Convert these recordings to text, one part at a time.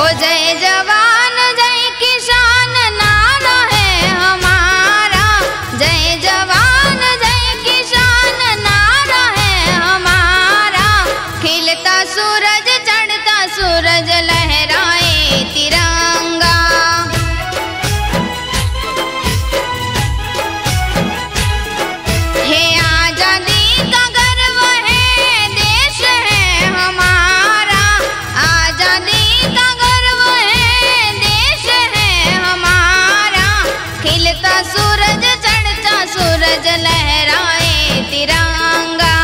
हो जय जवान जय किसान नारा है हमारा, जय जवान जय किसान नारा है हमारा। चढ़ता सूरज लहराए तिरंगा, हे आजादी का गर्व है देश है हमारा, आजादी का गर्व है देश है हमारा। चढ़ता सूरज लहराए तिरंगा,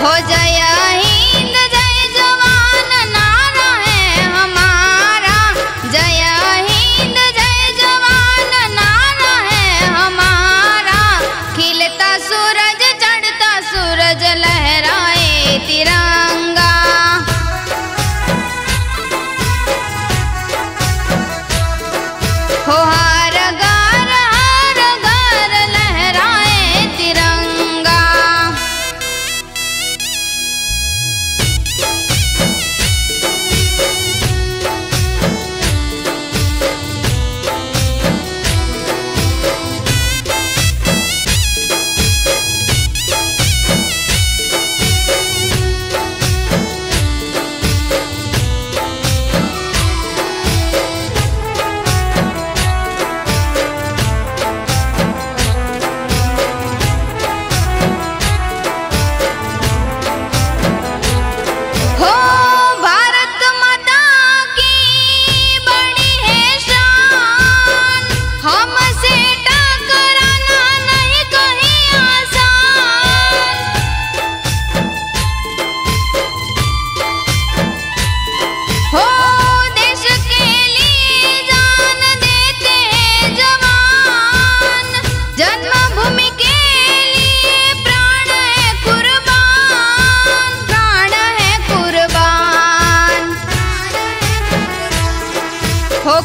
हो जय हिंद जय जवान नारा है हमारा, जय हिंद जय जवान नारा है हमारा। चढ़ता सूरज लहराए तिरंगा, हो हर घर लहराए तिरंगा। हो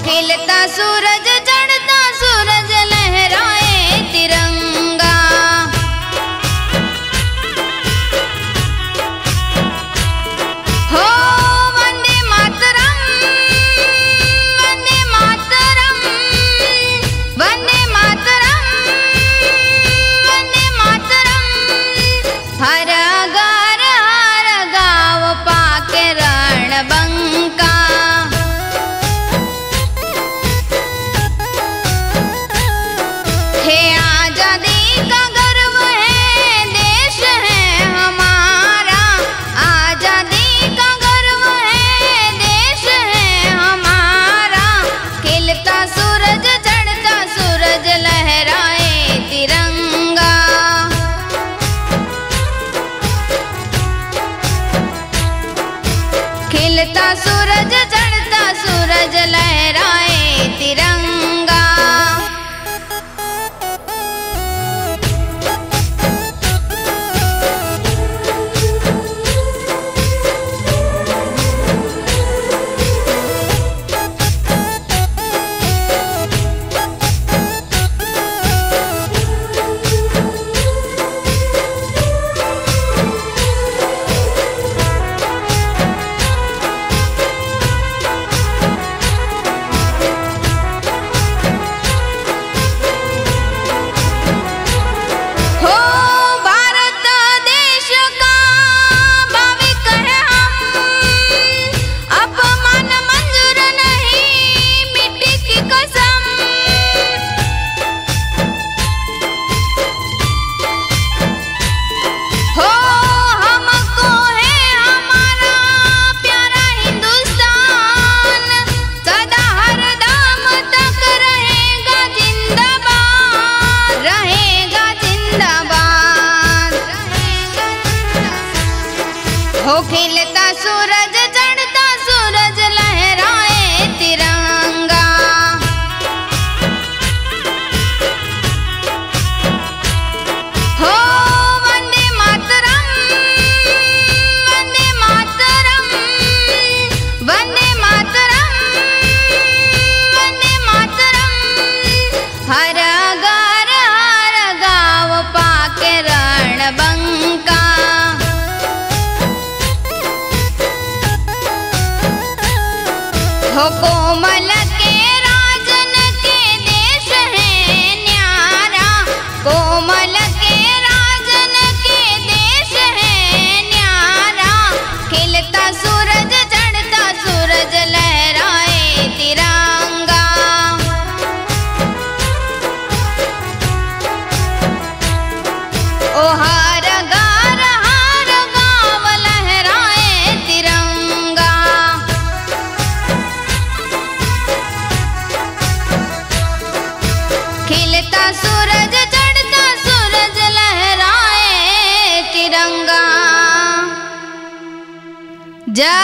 चढ़ता सूरज लहराए तिरंगा, हो वंदे मातरम वंदे मातरम वंदे मातरम। हर गाँव पाक रणबंका, जा